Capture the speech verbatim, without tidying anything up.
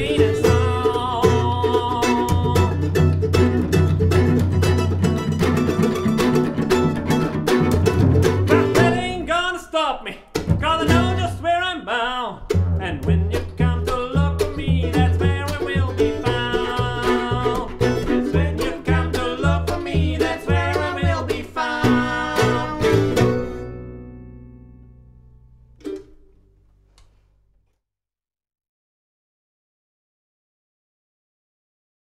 Marina.